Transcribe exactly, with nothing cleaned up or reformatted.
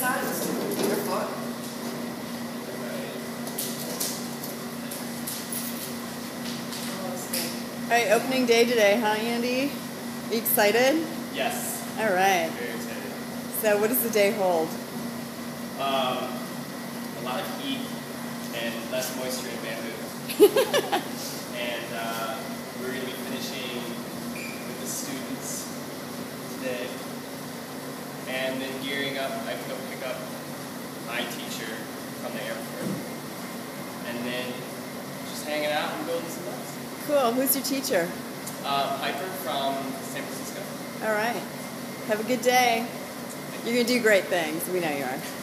size. Your foot. All right, opening day today, huh, Andy? Are you excited? Yes. All right. Very excited. So, what does the day hold? Um, a lot of heat and less moisture in bamboo. And uh, we're going to be finishing with the students today. And then gearing up, I can go pick up my teacher from the airport. And then just hanging out and building some labs. Cool. Who's your teacher? Uh, Piper from San Francisco. All right. Have a good day. You're going to do great things. We know you are.